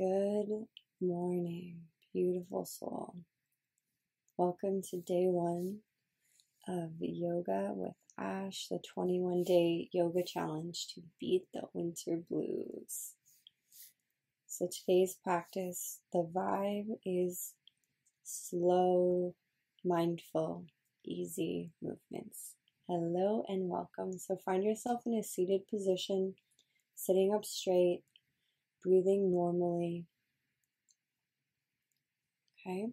Good morning, beautiful soul. Welcome to day one of yoga with Ash, the 21-day yoga challenge to beat the winter blues. So today's practice, the vibe is slow, mindful, easy movements. Hello and welcome. So find yourself in a seated position, sitting up straight, breathing normally. Okay,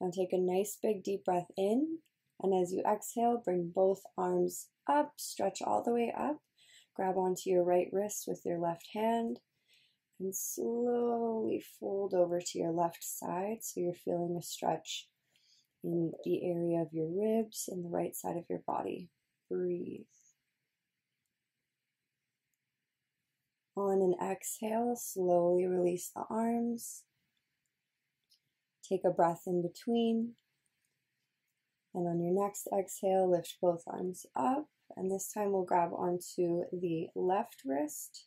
now take a nice big deep breath in, and as you exhale, bring both arms up, stretch all the way up, grab onto your right wrist with your left hand, and slowly fold over to your left side so you're feeling a stretch in the area of your ribs and the right side of your body. Breathe. On an exhale, slowly release the arms. Take a breath in between. And on your next exhale, lift both arms up. And this time we'll grab onto the left wrist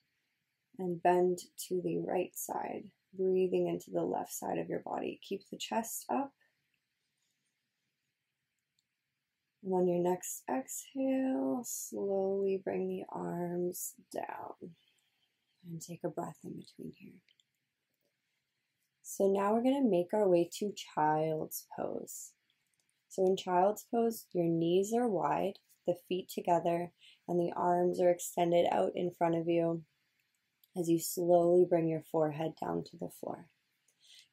and bend to the right side, breathing into the left side of your body. Keep the chest up. And on your next exhale, slowly bring the arms down. And take a breath in between here. So now we're going to make our way to child's pose. So in child's pose, your knees are wide, the feet together, and the arms are extended out in front of you as you slowly bring your forehead down to the floor.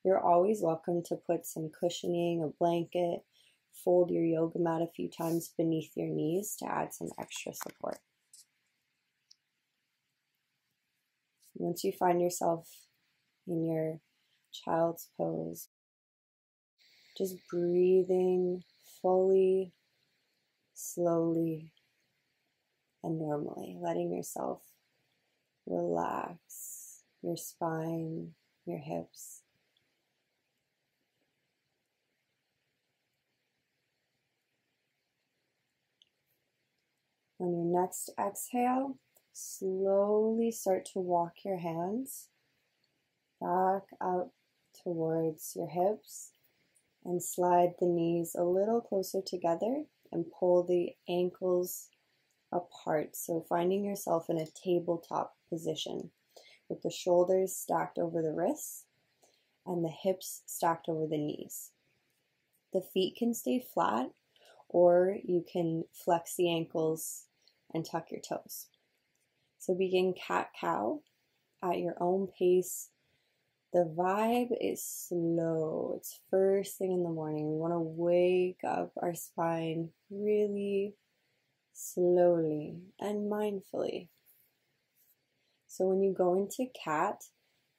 You're always welcome to put some cushioning, a blanket, fold your yoga mat a few times beneath your knees to add some extra support. Once you find yourself in your child's pose, just breathing fully, slowly, and normally, letting yourself relax your spine, your hips. On your next exhale, slowly start to walk your hands back out towards your hips and slide the knees a little closer together and pull the ankles apart. So finding yourself in a tabletop position with the shoulders stacked over the wrists and the hips stacked over the knees. The feet can stay flat, or you can flex the ankles and tuck your toes. So begin cat-cow at your own pace. The vibe is slow. It's first thing in the morning. We want to wake up our spine really slowly and mindfully. So when you go into cat,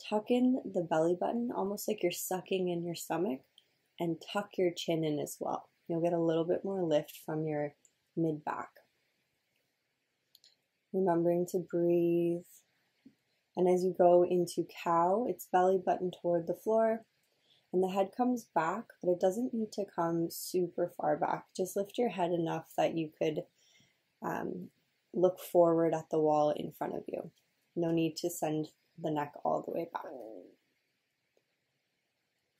tuck in the belly button, almost like you're sucking in your stomach, and tuck your chin in as well. You'll get a little bit more lift from your mid-back. Remembering to breathe. And as you go into cow, it's belly button toward the floor and the head comes back, but it doesn't need to come super far back. Just lift your head enough that you could look forward at the wall in front of you. No need to send the neck all the way back.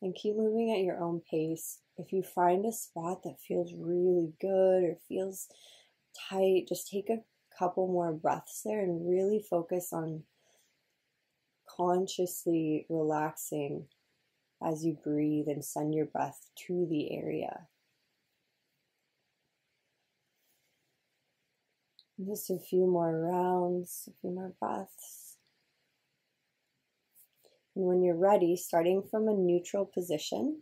And keep moving at your own pace. If you find a spot that feels really good or feels tight, just take a couple more breaths there and really focus on consciously relaxing as you breathe and send your breath to the area. Just a few more rounds, a few more breaths. And when you're ready, starting from a neutral position,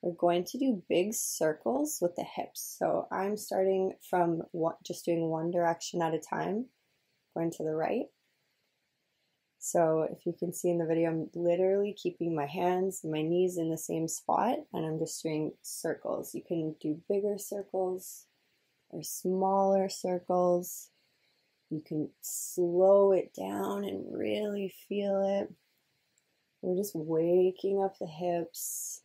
we're going to do big circles with the hips. So I'm starting from just doing one direction at a time, going to the right. So if you can see in the video, I'm literally keeping my hands and my knees in the same spot, and I'm just doing circles. You can do bigger circles or smaller circles. You can slow it down and really feel it. We're just waking up the hips.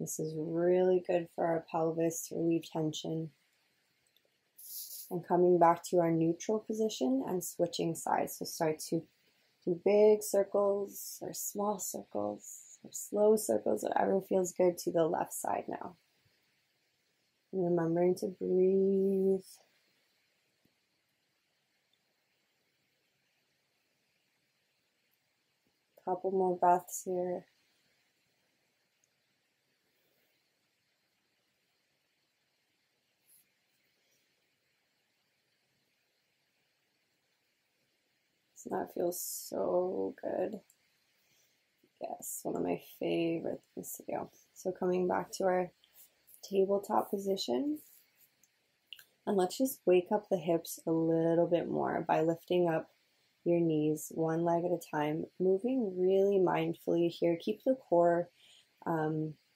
This is really good for our pelvis to relieve tension. And coming back to our neutral position and switching sides. So start to do big circles or small circles or slow circles, whatever feels good, to the left side now. And remembering to breathe. Couple more breaths here. And that feels so good. Yes, one of my favorite things to do. So coming back to our tabletop position, and let's just wake up the hips a little bit more by lifting up your knees one leg at a time, moving really mindfully here. Keep the core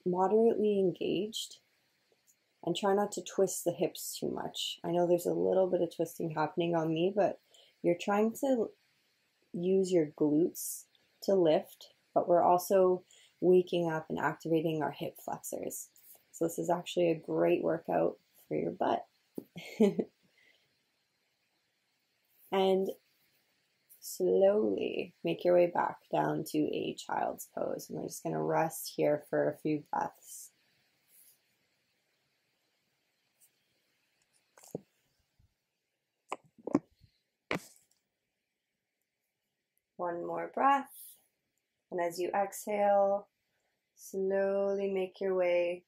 moderately engaged and try not to twist the hips too much. I know there's a little bit of twisting happening on me, but you're trying to use your glutes to lift, but we're also waking up and activating our hip flexors. So this is actually a great workout for your butt. And slowly make your way back down to a child's pose. And we're just gonna rest here for a few breaths. One more breath, and as you exhale, slowly make your way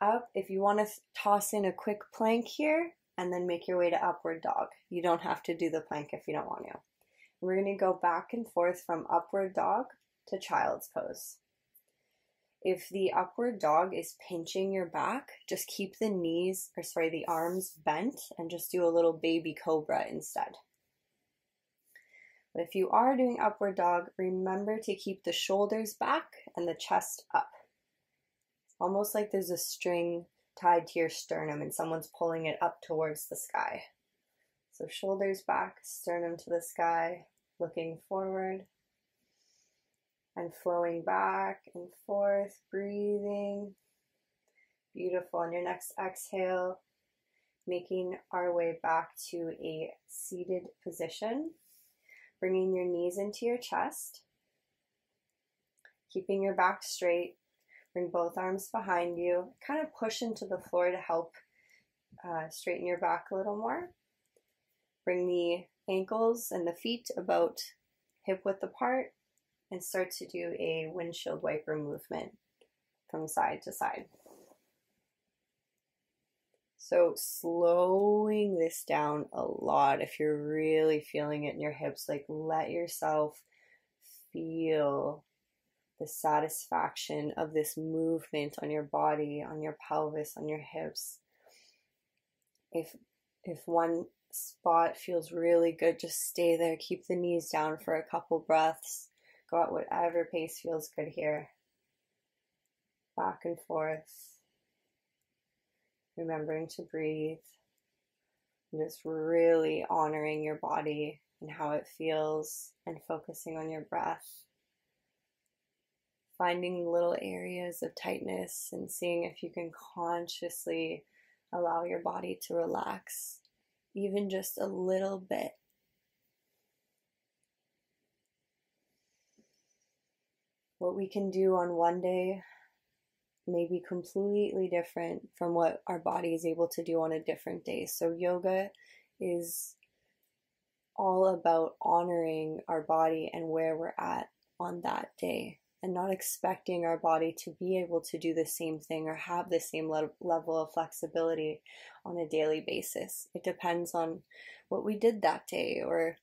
up. If you want to toss in a quick plank here, and then make your way to upward dog. You don't have to do the plank if you don't want to. We're going to go back and forth from upward dog to child's pose. If the upward dog is pinching your back, just keep the knees, or sorry, the arms bent, and just do a little baby cobra instead. If you are doing upward dog, remember to keep the shoulders back and the chest up. It's almost like there's a string tied to your sternum and someone's pulling it up towards the sky. So shoulders back, sternum to the sky, looking forward and flowing back and forth, breathing. Beautiful. On your next exhale, making our way back to a seated position. Bringing your knees into your chest, keeping your back straight, bring both arms behind you, kind of push into the floor to help straighten your back a little more. Bring the ankles and the feet about hip width apart and start to do a windshield wiper movement from side to side. So slowing this down a lot, if you're really feeling it in your hips, like let yourself feel the satisfaction of this movement on your body, on your pelvis, on your hips. If one spot feels really good, just stay there. Keep the knees down for a couple breaths. Go at whatever pace feels good here. Back and forth. Remembering to breathe, and just really honoring your body and how it feels and focusing on your breath. Finding little areas of tightness and seeing if you can consciously allow your body to relax, even just a little bit. What we can do on one day may be completely different from what our body is able to do on a different day. So yoga is all about honoring our body and where we're at on that day, and not expecting our body to be able to do the same thing or have the same level of flexibility on a daily basis. It depends on what we did that day or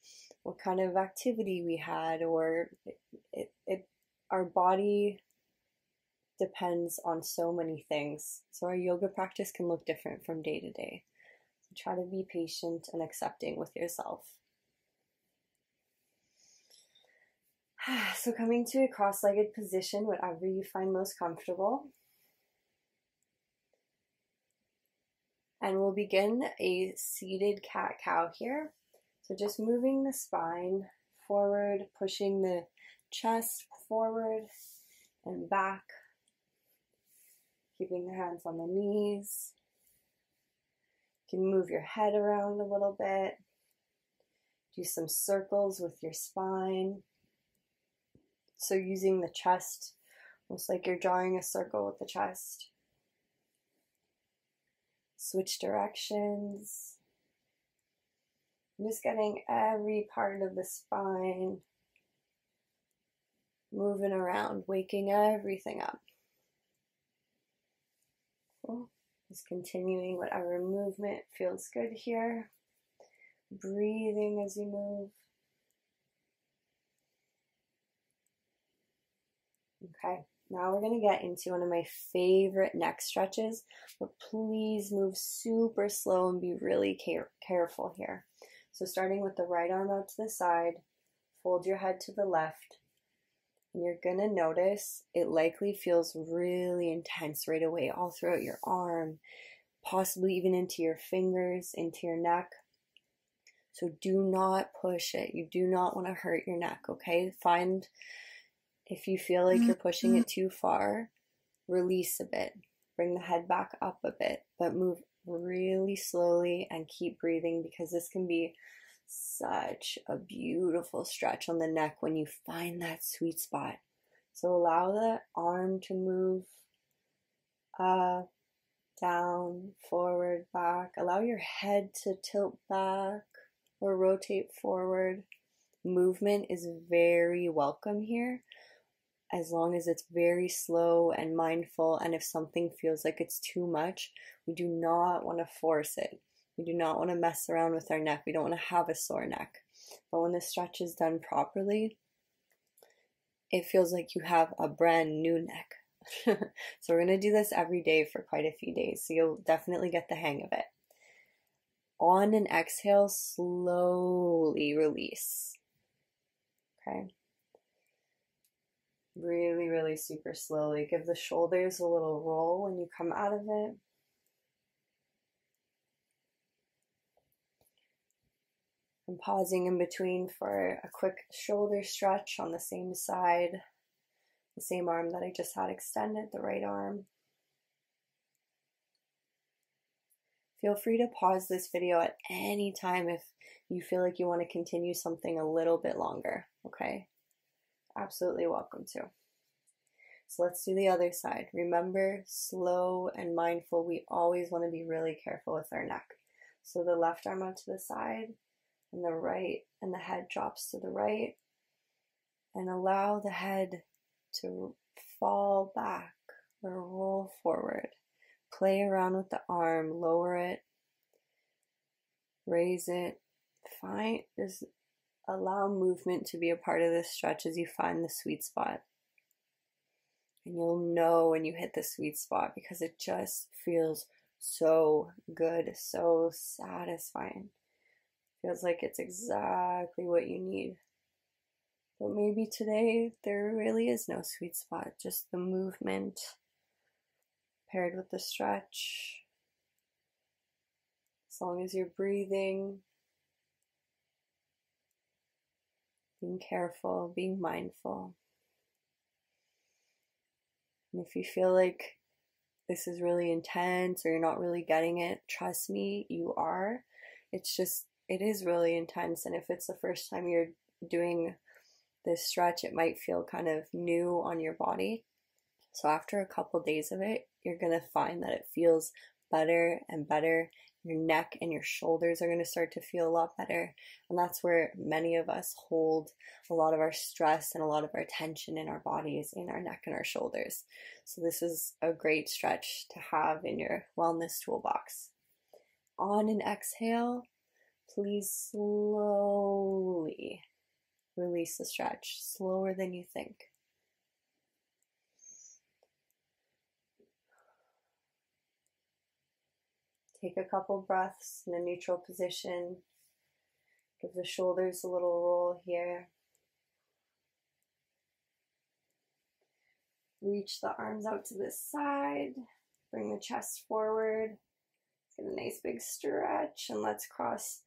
what kind of activity we had, or our body depends on so many things. So our yoga practice can look different from day to day. So try to be patient and accepting with yourself. So coming to a cross-legged position, whatever you find most comfortable. And we'll begin a seated cat-cow here. So just moving the spine forward, pushing the chest forward and back. Keeping the hands on the knees. You can move your head around a little bit. Do some circles with your spine. So using the chest, almost like you're drawing a circle with the chest. Switch directions. I'm just getting every part of the spine moving around, waking everything up. Cool. Just continuing whatever movement feels good here. Breathing as you move. Okay, now we're going to get into one of my favorite neck stretches, but please move super slow and be really careful here. So starting with the right arm out to the side, fold your head to the left, and you're going to notice it likely feels really intense right away all throughout your arm, possibly even into your fingers, into your neck. So do not push it. You do not want to hurt your neck, okay? Find, if you feel like you're pushing it too far, release a bit. Bring the head back up a bit, but move really slowly and keep breathing, because this can be such a beautiful stretch on the neck when you find that sweet spot. So allow the arm to move up, down, forward, back. Allow your head to tilt back or rotate forward. Movement is very welcome here, as long as it's very slow and mindful. And if something feels like it's too much, we do not want to force it. We do not want to mess around with our neck. We don't want to have a sore neck. But when the stretch is done properly, it feels like you have a brand new neck. So we're going to do this every day for quite a few days, so you'll definitely get the hang of it. On an exhale, slowly release. Okay. Really, really super slowly. Give the shoulders a little roll when you come out of it. I'm pausing in between for a quick shoulder stretch on the same side, the same arm that I just had extended, the right arm. Feel free to pause this video at any time if you feel like you want to continue something a little bit longer, okay? Absolutely welcome to. So let's do the other side. Remember, slow and mindful, we always want to be really careful with our neck. So the left arm out to the side, and the right, and the head drops to the right, and allow the head to fall back or roll forward. Play around with the arm, lower it, raise it. Find, just allow movement to be a part of this stretch as you find the sweet spot. And you'll know when you hit the sweet spot, because it just feels so good, so satisfying. Feels like it's exactly what you need. But maybe today there really is no sweet spot, just the movement paired with the stretch. As long as you're breathing, being careful, being mindful. And if you feel like this is really intense or you're not really getting it, trust me, you are. It's just, it is really intense. And if it's the first time you're doing this stretch, it might feel kind of new on your body. So after a couple days of it, you're going to find that it feels better and better. Your neck and your shoulders are going to start to feel a lot better. And that's where many of us hold a lot of our stress and a lot of our tension in our bodies, in our neck and our shoulders. So this is a great stretch to have in your wellness toolbox. On an exhale, please slowly release the stretch, slower than you think. Take a couple breaths in a neutral position. Give the shoulders a little roll here. Reach the arms out to the side. Bring the chest forward. Get a nice big stretch, and let's cross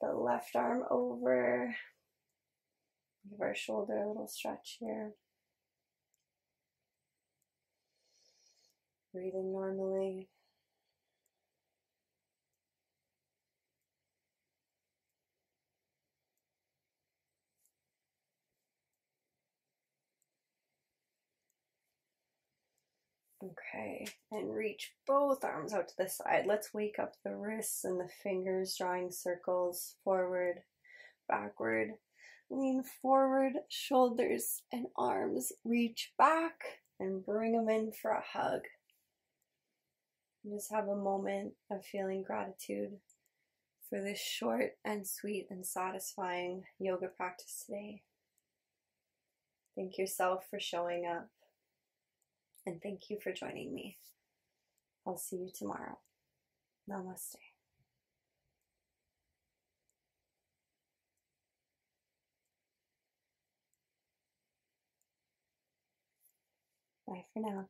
the left arm over. Give our shoulder a little stretch here. Breathing normally. Okay, and reach both arms out to the side. Let's wake up the wrists and the fingers, drawing circles forward, backward. Lean forward, shoulders and arms reach back, and bring them in for a hug. And just have a moment of feeling gratitude for this short and sweet and satisfying yoga practice today. Thank yourself for showing up. And thank you for joining me. I'll see you tomorrow. Namaste. Bye for now.